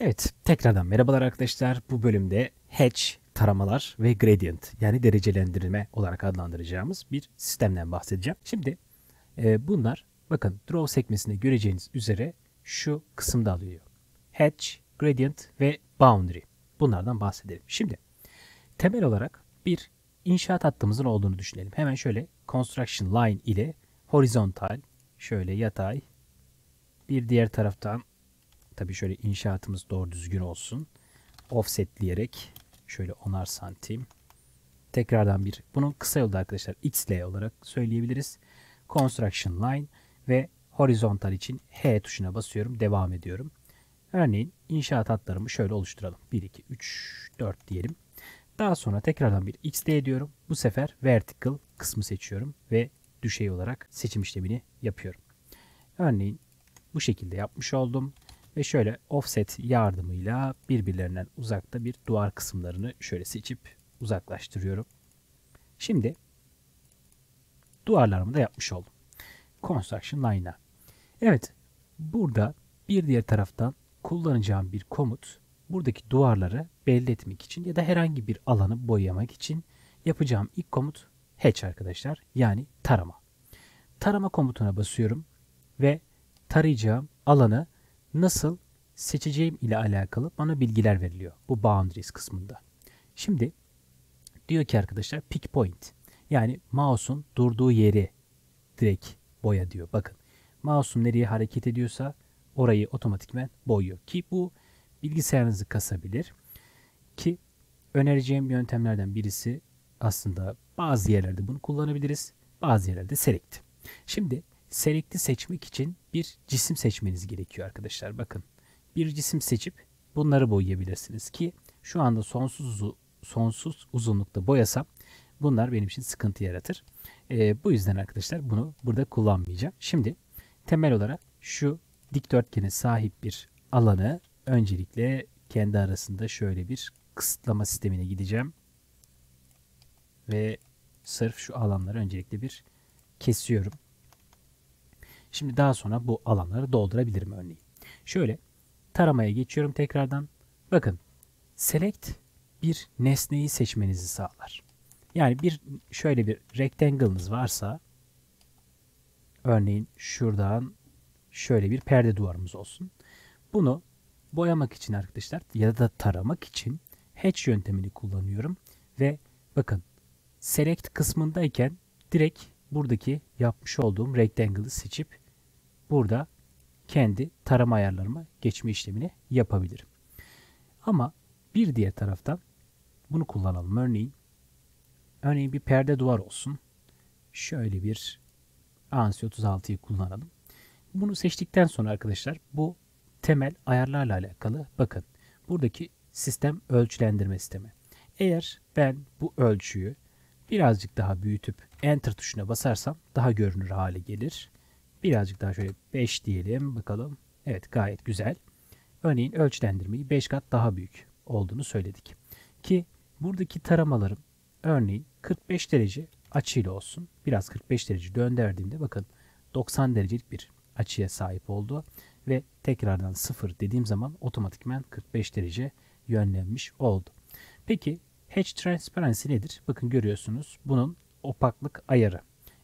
Evet, tekrardan merhabalar arkadaşlar. Bu bölümde Hatch, taramalar ve Gradient yani derecelendirme olarak adlandıracağımız bir sistemden bahsedeceğim. Şimdi bunlar bakın Draw sekmesinde göreceğiniz üzere şu kısımda alıyor. Hatch, Gradient ve Boundary. Bunlardan bahsedelim. Şimdi temel olarak bir inşaat hattımızın olduğunu düşünelim. Hemen şöyle Construction Line ile horizontal, şöyle yatay, bir diğer taraftan tabii şöyle inşaatımız doğru düzgün olsun. Offsetleyerek şöyle 10'ar santim. Tekrardan bir, bunun kısa yolda arkadaşlar XL olarak söyleyebiliriz. Construction Line ve horizontal için H tuşuna basıyorum. Devam ediyorum. Örneğin inşaat hatlarımı şöyle oluşturalım. 1, 2, 3, 4 diyelim. Daha sonra tekrardan bir XL ediyorum. Bu sefer vertical kısmı seçiyorum ve düşey olarak seçim işlemini yapıyorum. Örneğin bu şekilde yapmış oldum. Ve şöyle offset yardımıyla birbirlerinden uzakta bir duvar kısımlarını şöyle seçip uzaklaştırıyorum. Şimdi duvarlarımı da yapmış oldum. Construction Line'a. Evet, burada bir diğer taraftan kullanacağım bir komut, buradaki duvarları belli etmek için ya da herhangi bir alanı boyamak için yapacağım ilk komut hatch arkadaşlar. Yani tarama. Tarama komutuna basıyorum ve tarayacağım alanı nasıl seçeceğim ile alakalı bana bilgiler veriliyor. Bu boundaries kısmında. Şimdi diyor ki arkadaşlar pick point. Yani mouse'un durduğu yeri direkt boya diyor. Bakın mouse'un nereye hareket ediyorsa orayı otomatikmen boyuyor. Ki bu bilgisayarınızı kasabilir. Ki önereceğim yöntemlerden birisi aslında bazı yerlerde bunu kullanabiliriz. Bazı yerlerde select. Şimdi select'i seçmek için bir cisim seçmeniz gerekiyor arkadaşlar. Bakın bir cisim seçip bunları boyayabilirsiniz ki şu anda sonsuz uzunlukta boyasam bunlar benim için sıkıntı yaratır. Bu yüzden arkadaşlar bunu burada kullanmayacağım. Şimdi temel olarak şu dikdörtgene sahip bir alanı öncelikle kendi arasında şöyle bir kısıtlama sistemine gideceğim. Ve sırf şu alanları öncelikle bir kesiyorum. Şimdi daha sonra bu alanları doldurabilirim örneğin. Şöyle taramaya geçiyorum tekrardan. Bakın select bir nesneyi seçmenizi sağlar. Yani bir şöyle bir rectangle'ınız varsa örneğin şuradan şöyle bir perde duvarımız olsun. Bunu boyamak için arkadaşlar ya da taramak için hatch yöntemini kullanıyorum. Ve bakın select kısmındayken direkt buradaki yapmış olduğum rectangle'ı seçip burada kendi tarama ayarlarıma geçme işlemini yapabilirim. Ama bir diğer taraftan bunu kullanalım. Örneğin bir perde duvar olsun. Şöyle bir ANSI 36'yı kullanalım. Bunu seçtikten sonra arkadaşlar bu temel ayarlarla alakalı bakın buradaki sistem ölçülendirme sistemi. Eğer ben bu ölçüyü birazcık daha büyütüp Enter tuşuna basarsam daha görünür hale gelir. Birazcık daha şöyle 5 diyelim bakalım. Evet gayet güzel. Örneğin ölçülendirmeyi 5 kat daha büyük olduğunu söyledik. Ki buradaki taramalarım örneğin 45 derece açıyla olsun. Biraz 45 derece döndürdüğümde bakın 90 derecelik bir açıya sahip oldu. Ve tekrardan 0 dediğim zaman otomatikmen 45 derece yönlenmiş oldu. Peki Hatch Transparency nedir? Bakın görüyorsunuz bunun opaklık ayarı.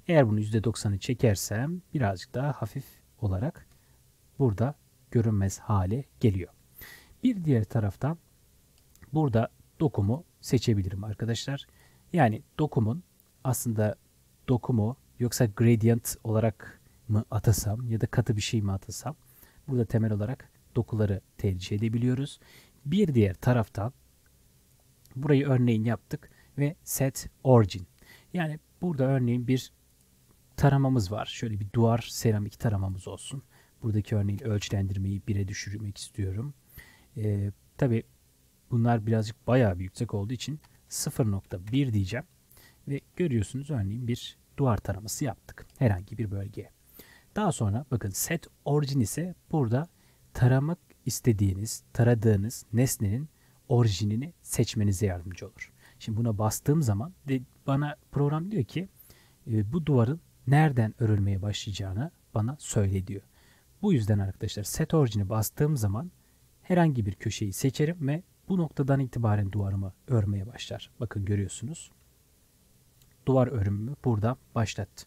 Eğer bunu %90'ı çekersem birazcık daha hafif olarak burada görünmez hale geliyor. Bir diğer taraftan burada dokumu seçebilirim arkadaşlar. Yani dokumun aslında dokumu yoksa gradient olarak mı atasam ya da katı bir şey mi atasam burada temel olarak dokuları tercih edebiliyoruz. Bir diğer taraftan burayı örneğin yaptık ve set origin. Yani burada örneğin bir taramamız var. Şöyle bir duvar seramik taramamız olsun. Buradaki örneğin ölçülendirmeyi 1'e düşürmek istiyorum. Tabii bunlar birazcık bayağı bir yüksek olduğu için 0.1 diyeceğim. Ve görüyorsunuz örneğin bir duvar taraması yaptık. Herhangi bir bölgeye. Daha sonra bakın set origin ise burada taramak istediğiniz, taradığınız nesnenin orijinini seçmenize yardımcı olur. Şimdi buna bastığım zaman bana program diyor ki bu duvarın nereden örülmeye başlayacağını bana söyle diyor. Bu yüzden arkadaşlar set orijini bastığım zaman herhangi bir köşeyi seçerim ve bu noktadan itibaren duvarımı örmeye başlar. Bakın görüyorsunuz. Duvar örümümü burada başlattı.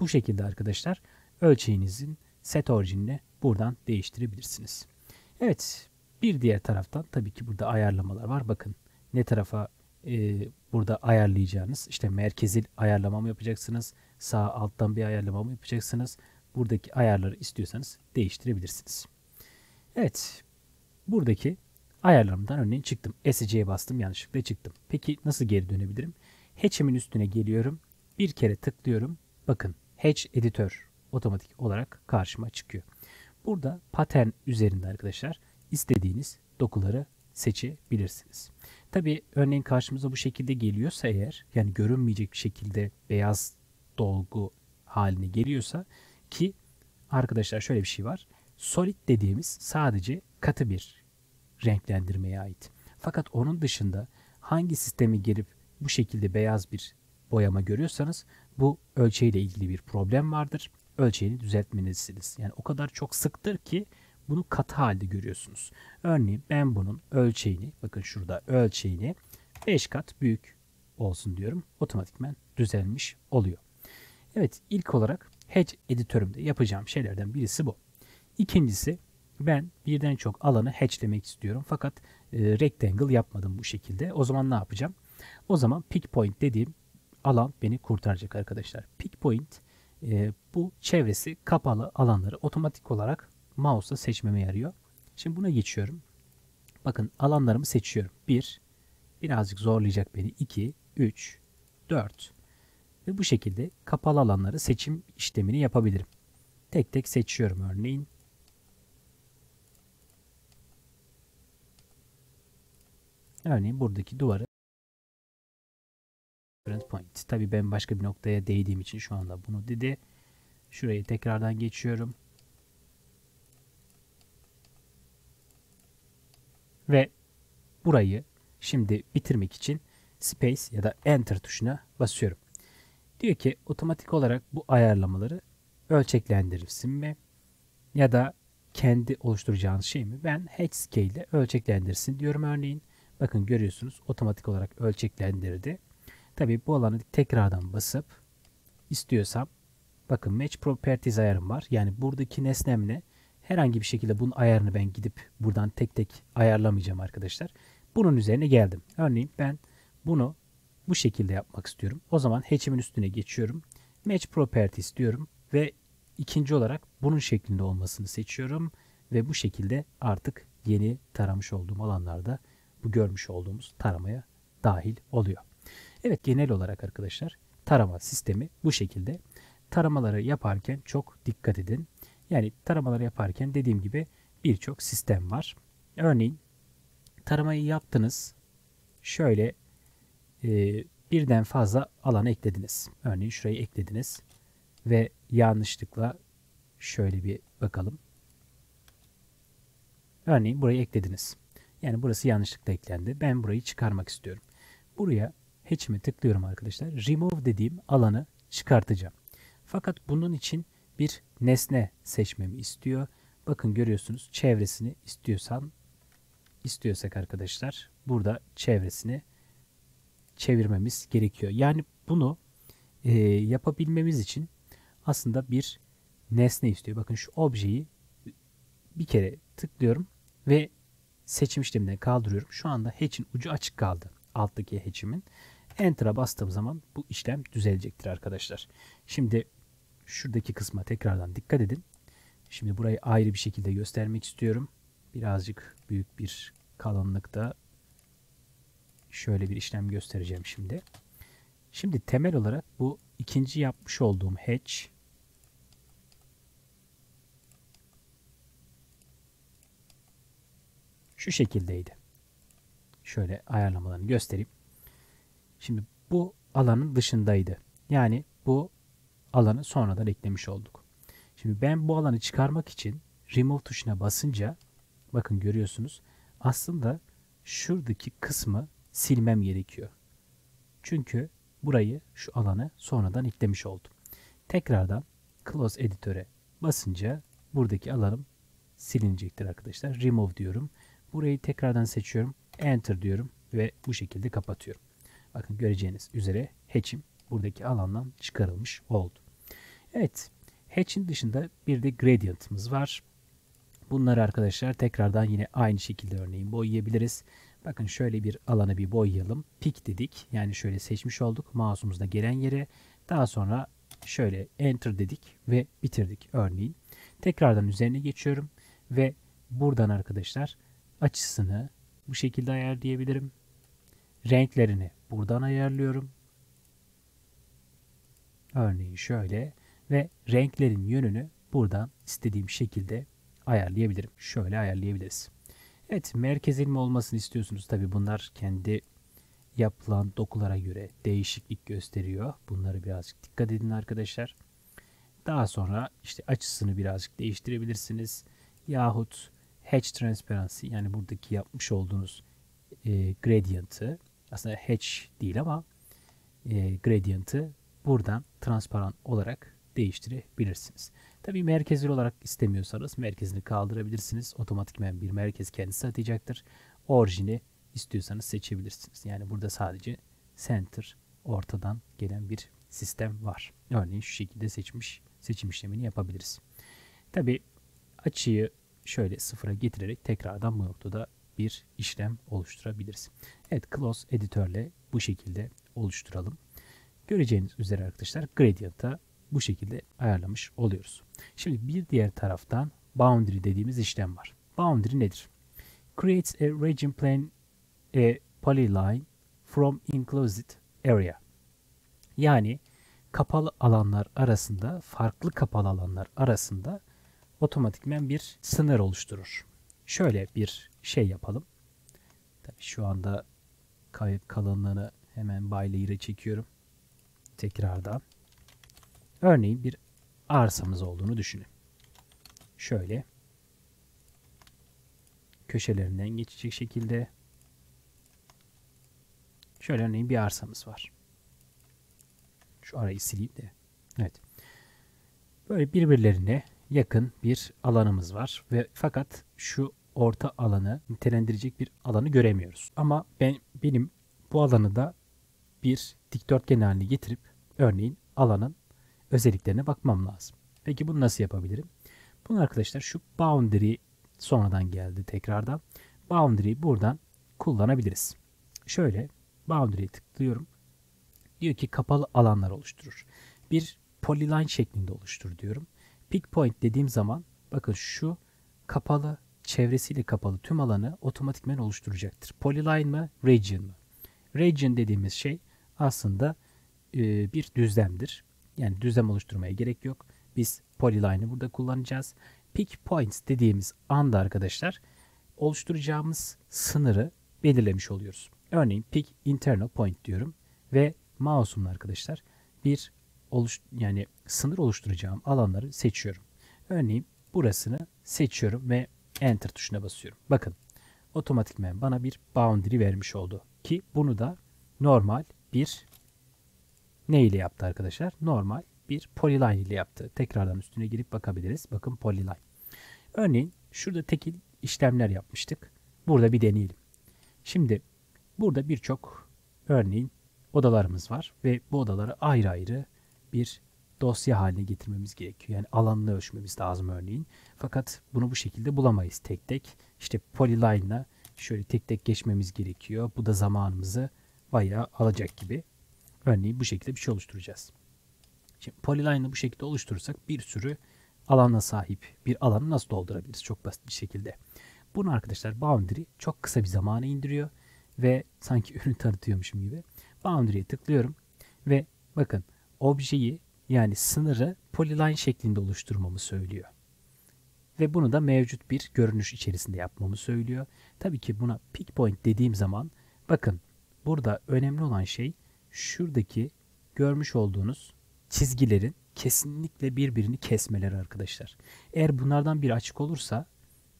Bu şekilde arkadaşlar ölçeğinizin set orijinini buradan değiştirebilirsiniz. Evet, bir diğer taraftan tabii ki burada ayarlamalar var. Bakın ne tarafa burada ayarlayacağınız, işte merkezi ayarlama mı yapacaksınız, sağ alttan bir ayarlama mı yapacaksınız, buradaki ayarları istiyorsanız değiştirebilirsiniz. Evet, buradaki ayarlarımdan örneğin çıktım. SC'ye bastım, yanlışlıkla çıktım. Peki nasıl geri dönebilirim? Hatch'imin üstüne geliyorum, bir kere tıklıyorum. Bakın Hatch editör otomatik olarak karşıma çıkıyor. Burada patern üzerinde arkadaşlar istediğiniz dokuları seçebilirsiniz. Tabii örneğin karşımıza bu şekilde geliyorsa eğer, yani görünmeyecek bir şekilde beyaz dolgu haline geliyorsa, ki arkadaşlar şöyle bir şey var. Solid dediğimiz sadece katı bir renklendirmeye ait. Fakat onun dışında hangi sisteme girip bu şekilde beyaz bir boyama görüyorsanız bu ölçeğiyle ilgili bir problem vardır. Ölçeğini düzeltmelisiniz. Yani o kadar çok sıktır ki bunu katı halde görüyorsunuz. Örneğin ben bunun ölçeğini, bakın şurada ölçeğini 5 kat büyük olsun diyorum. Otomatikmen düzelmiş oluyor. Evet, ilk olarak Hatch editörümde yapacağım şeylerden birisi bu. İkincisi, ben birden çok alanı hatchlemek istiyorum. Fakat rectangle yapmadım bu şekilde. O zaman ne yapacağım? O zaman pick point dediğim alan beni kurtaracak arkadaşlar. Pick point bu çevresi kapalı alanları otomatik olarak mouse'la seçmeme yarıyor. Şimdi buna geçiyorum. Bakın alanlarımı seçiyorum. 1, birazcık zorlayacak beni. 2, 3, 4. Ve bu şekilde kapalı alanları seçim işlemini yapabilirim. Tek tek seçiyorum örneğin. Örneğin buradaki duvarı. Point. Tabii ben başka bir noktaya değdiğim için şu anda bunu dedi. Şurayı tekrardan geçiyorum. Ve burayı şimdi bitirmek için Space ya da Enter tuşuna basıyorum. Diyor ki otomatik olarak bu ayarlamaları ölçeklendirirsin mi? Ya da kendi oluşturacağınız şey mi? Ben Hatch Scale ile ölçeklendirsin diyorum örneğin. Bakın görüyorsunuz otomatik olarak ölçeklendirdi. Tabii bu alanı tekrardan basıp istiyorsam, bakın Match Properties ayarım var. Yani buradaki nesnemle herhangi bir şekilde bunun ayarını ben gidip buradan tek tek ayarlamayacağım arkadaşlar. Bunun üzerine geldim. Örneğin ben bunu bu şekilde yapmak istiyorum. O zaman Hatch'imin üstüne geçiyorum. Match Properties diyorum ve ikinci olarak bunun şeklinde olmasını seçiyorum. Ve bu şekilde artık yeni taramış olduğum alanlarda bu görmüş olduğumuz taramaya dahil oluyor. Evet, genel olarak arkadaşlar tarama sistemi bu şekilde. Taramaları yaparken çok dikkat edin. Yani taramaları yaparken dediğim gibi birçok sistem var. Örneğin taramayı yaptınız. Şöyle birden fazla alan eklediniz. Örneğin şurayı eklediniz. Ve yanlışlıkla şöyle bir bakalım. Örneğin burayı eklediniz. Yani burası yanlışlıkla eklendi. Ben burayı çıkarmak istiyorum. Buraya Hatch'ime tıklıyorum arkadaşlar. Remove dediğim alanı çıkartacağım. Fakat bunun için bir nesne seçmemi istiyor. Bakın görüyorsunuz çevresini istiyorsak arkadaşlar burada çevresini çevirmemiz gerekiyor. Yani bunu yapabilmemiz için aslında bir nesne istiyor. Bakın şu objeyi bir kere tıklıyorum ve seçim işleminden kaldırıyorum. Şu anda Hatch'in ucu açık kaldı. Alttaki Hatch'imin. Enter'a bastığım zaman bu işlem düzelecektir arkadaşlar. Şimdi şuradaki kısma tekrardan dikkat edin. Şimdi burayı ayrı bir şekilde göstermek istiyorum. Birazcık büyük bir kalınlıkta şöyle bir işlem göstereceğim şimdi. Şimdi temel olarak bu ikinci yapmış olduğum Hatch şu şekildeydi. Şöyle ayarlamalarını göstereyim. Şimdi bu alanın dışındaydı. Yani bu alanı sonradan eklemiş olduk. Şimdi ben bu alanı çıkarmak için Remove tuşuna basınca bakın görüyorsunuz aslında şuradaki kısmı silmem gerekiyor. Çünkü burayı, şu alanı sonradan eklemiş oldum. Tekrardan Close editöre basınca buradaki alanım silinecektir arkadaşlar. Remove diyorum. Burayı tekrardan seçiyorum. Enter diyorum ve bu şekilde kapatıyorum. Bakın göreceğiniz üzere hatch'im buradaki alandan çıkarılmış oldu. Evet. Hatch'in dışında bir de gradient'ımız var. Bunları arkadaşlar tekrardan yine aynı şekilde örneğin boyayabiliriz. Bakın şöyle bir alanı bir boyayalım. Pick dedik. Yani şöyle seçmiş olduk. Mouse'umuzda gelen yere. Daha sonra şöyle enter dedik ve bitirdik örneğin. Tekrardan üzerine geçiyorum ve buradan arkadaşlar açısını bu şekilde ayarlayabilirim. Renklerini buradan ayarlıyorum. Örneğin şöyle ve renklerin yönünü buradan istediğim şekilde ayarlayabilirim. Şöyle ayarlayabiliriz. Evet, merkez ilme olmasını istiyorsunuz. Tabi bunlar kendi yapılan dokulara göre değişiklik gösteriyor. Bunları birazcık dikkat edin arkadaşlar. Daha sonra işte açısını birazcık değiştirebilirsiniz. Yahut hatch transparency, yani buradaki yapmış olduğunuz gradient'ı, aslında hatch değil ama gradient'ı buradan transparan olarak değiştirebilirsiniz. Tabii merkezli olarak istemiyorsanız merkezini kaldırabilirsiniz. Otomatikmen bir merkez kendisi atayacaktır. Orijini istiyorsanız seçebilirsiniz. Yani burada sadece center, ortadan gelen bir sistem var. Örneğin şu şekilde seçim işlemini yapabiliriz. Tabii açıyı şöyle sıfıra getirerek tekrardan bu noktada bir işlem oluşturabiliriz. Evet, Close editörle bu şekilde oluşturalım. Göreceğiniz üzere arkadaşlar gradient'a bu şekilde ayarlamış oluyoruz. Şimdi bir diğer taraftan boundary dediğimiz işlem var. Boundary nedir? Creates a region plane a polyline from enclosed area. Yani kapalı alanlar arasında, farklı kapalı alanlar arasında otomatikmen bir sınır oluşturur. Şöyle bir şey yapalım. Tabii şu anda kalınlığını hemen bylayer'e çekiyorum. Tekrardan. Örneğin bir arsamız olduğunu düşünün. Şöyle köşelerinden geçecek şekilde şöyle örneğin bir arsamız var. Şu arayı sileyim de. Evet. Böyle birbirlerine yakın bir alanımız var ve fakat şu orta alanı nitelendirecek bir alanı göremiyoruz. Ama benim bu alanı da bir dikdörtgen haline getirip örneğin alanın özelliklerine bakmam lazım. Peki bunu nasıl yapabilirim? Bunu arkadaşlar şu boundary sonradan geldi tekrardan. Boundary'yi buradan kullanabiliriz. Şöyle boundary'ye tıklıyorum. Diyor ki kapalı alanlar oluşturur. Bir polyline şeklinde oluştur diyorum. Pick point dediğim zaman bakın şu kapalı, çevresiyle kapalı tüm alanı otomatikmen oluşturacaktır. Polyline mı? Region mı? Region dediğimiz şey aslında bir düzlemdir. Yani düzlem oluşturmaya gerek yok. Biz polyline'ı burada kullanacağız. Pick points dediğimiz anda arkadaşlar oluşturacağımız sınırı belirlemiş oluyoruz. Örneğin pick internal point diyorum ve mouse'umla arkadaşlar bir yani sınır oluşturacağım alanları seçiyorum. Örneğin burasını seçiyorum ve enter tuşuna basıyorum. Bakın otomatikmen bana bir boundary vermiş oldu ki bunu da normal bir ne ile yaptı arkadaşlar? Normal bir polyline ile yaptı. Tekrardan üstüne girip bakabiliriz. Bakın polyline. Örneğin şurada tekil işlemler yapmıştık. Burada bir deneyelim. Şimdi burada birçok örneğin odalarımız var ve bu odaları ayrı ayrı bir dosya haline getirmemiz gerekiyor. Yani alanını ölçmemiz lazım örneğin. Fakat bunu bu şekilde bulamayız tek tek. İşte polyline ile şöyle tek tek geçmemiz gerekiyor. Bu da zamanımızı bayağı alacak gibi. Örneğin bu şekilde bir şey oluşturacağız. Şimdi polyline'ı bu şekilde oluşturursak bir sürü alana sahip bir alanı nasıl doldurabiliriz? Çok basit bir şekilde. Bunu arkadaşlar boundary çok kısa bir zamana indiriyor ve sanki ürün tanıtıyormuşum gibi. Boundary'ye tıklıyorum ve bakın objeyi yani sınırı polyline şeklinde oluşturmamı söylüyor. Ve bunu da mevcut bir görünüş içerisinde yapmamı söylüyor. Tabii ki buna pick point dediğim zaman bakın burada önemli olan şey şuradaki görmüş olduğunuz çizgilerin kesinlikle birbirini kesmeleri arkadaşlar. Eğer bunlardan biri açık olursa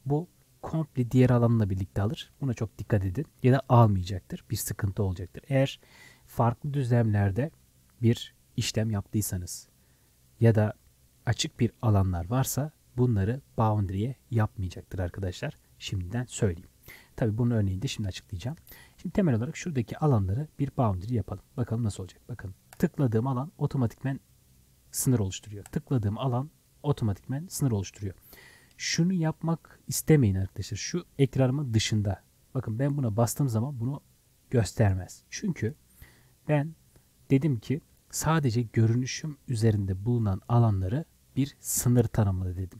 bu komple diğer alanla birlikte alır. Buna çok dikkat edin. Ya da almayacaktır. Bir sıkıntı olacaktır. Eğer farklı düzlemlerde bir işlem yaptıysanız ya da açık bir alanlar varsa bunları boundary'e yapmayacaktır arkadaşlar. Şimdiden söyleyeyim. Tabii bunun örneğini de şimdi açıklayacağım. Şimdi temel olarak şuradaki alanları bir boundary yapalım. Bakalım nasıl olacak. Bakın tıkladığım alan otomatikmen sınır oluşturuyor. Tıkladığım alan otomatikmen sınır oluşturuyor. Şunu yapmak istemeyin arkadaşlar. Şu ekranımın dışında. Bakın ben buna bastığım zaman bunu göstermez. Çünkü ben dedim ki sadece görünüşüm üzerinde bulunan alanları bir sınır tanımlı dedim.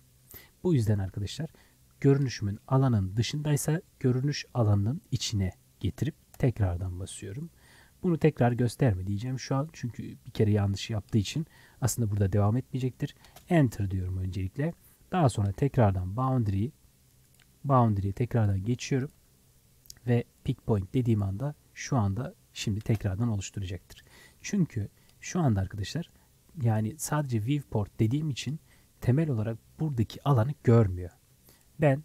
Bu yüzden arkadaşlar görünüşümün alanın dışındaysa görünüş alanının içine getirip tekrardan basıyorum. Bunu tekrar gösterme diyeceğim şu an. Çünkü bir kere yanlış yaptığı için aslında burada devam etmeyecektir. Enter diyorum öncelikle. Daha sonra tekrardan boundary'ye tekrardan geçiyorum. Ve pick point dediğim anda şu anda şimdi tekrardan oluşturacaktır. Çünkü şu anda arkadaşlar yani sadece viewport dediğim için temel olarak buradaki alanı görmüyor. Ben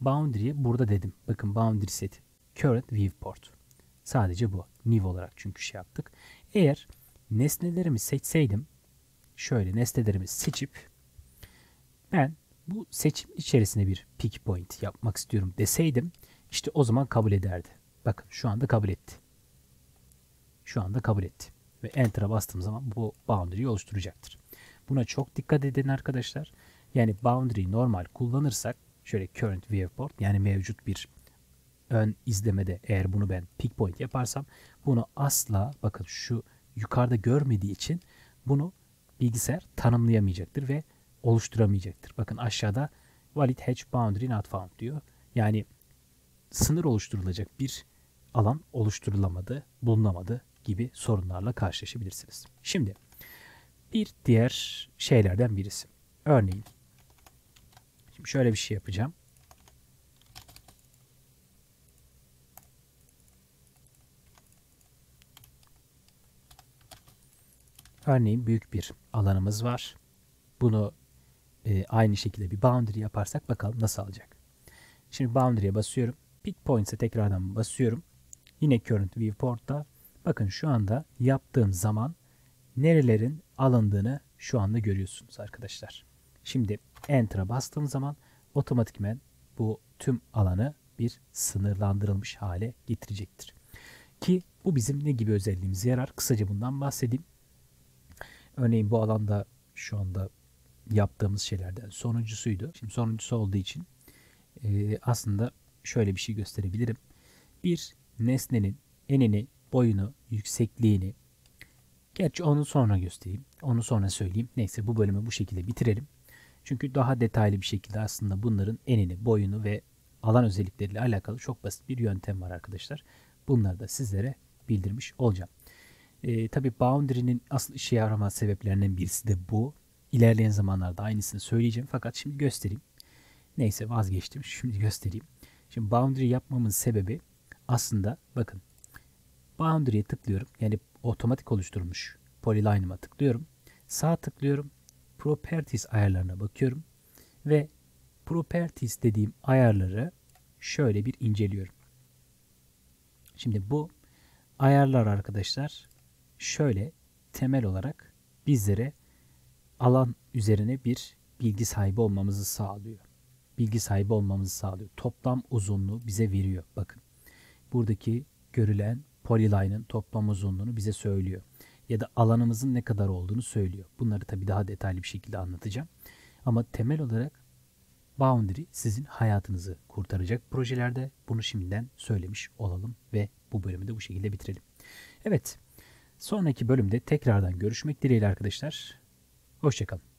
boundary'ye burada dedim. Bakın boundary seti. Current viewport. Sadece bu. New olarak çünkü şey yaptık. Eğer nesnelerimi seçseydim şöyle nesnelerimi seçip ben bu seçim içerisinde bir pick point yapmak istiyorum deseydim işte o zaman kabul ederdi. Bakın şu anda kabul etti. Şu anda kabul etti. Ve Enter'a bastığım zaman bu boundary'yi oluşturacaktır. Buna çok dikkat edin arkadaşlar. Yani boundary normal kullanırsak şöyle current viewport yani mevcut bir ön izlemede eğer bunu ben pick point yaparsam bunu asla bakın şu yukarıda görmediği için bunu bilgisayar tanımlayamayacaktır ve oluşturamayacaktır. Bakın aşağıda valid hedge boundary not found diyor. Yani sınır oluşturulacak bir alan oluşturulamadı, bulunamadı gibi sorunlarla karşılaşabilirsiniz. Şimdi bir diğer şeylerden birisi. Örneğin şimdi şöyle bir şey yapacağım. Örneğin büyük bir alanımız var. Bunu aynı şekilde bir boundary yaparsak bakalım nasıl alacak. Şimdi boundary'e basıyorum. Pick points'e tekrardan basıyorum. Yine current viewport'ta bakın şu anda yaptığım zaman nerelerin alındığını şu anda görüyorsunuz arkadaşlar. Şimdi enter'a bastığım zaman otomatikmen bu tüm alanı bir sınırlandırılmış hale getirecektir. Ki bu bizim ne gibi özelliğimize yarar? Kısaca bundan bahsedeyim. Örneğin bu alanda şu anda yaptığımız şeylerden sonuncusuydu. Şimdi sonuncusu olduğu için aslında şöyle bir şey gösterebilirim. Bir nesnenin enini, boyunu, yüksekliğini, gerçi onu sonra göstereyim. Onu sonra söyleyeyim. Neyse bu bölümü bu şekilde bitirelim. Çünkü daha detaylı bir şekilde aslında bunların enini, boyunu ve alan özellikleriyle alakalı çok basit bir yöntem var arkadaşlar. Bunları da sizlere bildirmiş olacağım. Tabii boundary'nin asıl işe yarama sebeplerinden birisi de bu. İlerleyen zamanlarda aynısını söyleyeceğim fakat şimdi göstereyim. Neyse vazgeçtim. Şimdi göstereyim. Şimdi boundary yapmamın sebebi aslında bakın boundary'ye tıklıyorum. Yani otomatik oluşturulmuş polyline'ıma tıklıyorum. Sağ tıklıyorum. Properties ayarlarına bakıyorum. Ve properties dediğim ayarları şöyle bir inceliyorum. Şimdi bu ayarlar arkadaşlar şöyle temel olarak bizlere alan üzerine bir bilgi sahibi olmamızı sağlıyor. Bilgi sahibi olmamızı sağlıyor. Toplam uzunluğu bize veriyor. Bakın buradaki görülen polyline'ın toplam uzunluğunu bize söylüyor. Ya da alanımızın ne kadar olduğunu söylüyor. Bunları tabii daha detaylı bir şekilde anlatacağım. Ama temel olarak boundary sizin hayatınızı kurtaracak projelerde. Bunu şimdiden söylemiş olalım ve bu bölümü de bu şekilde bitirelim. Evet, sonraki bölümde tekrardan görüşmek dileğiyle arkadaşlar. Hoşça kalın.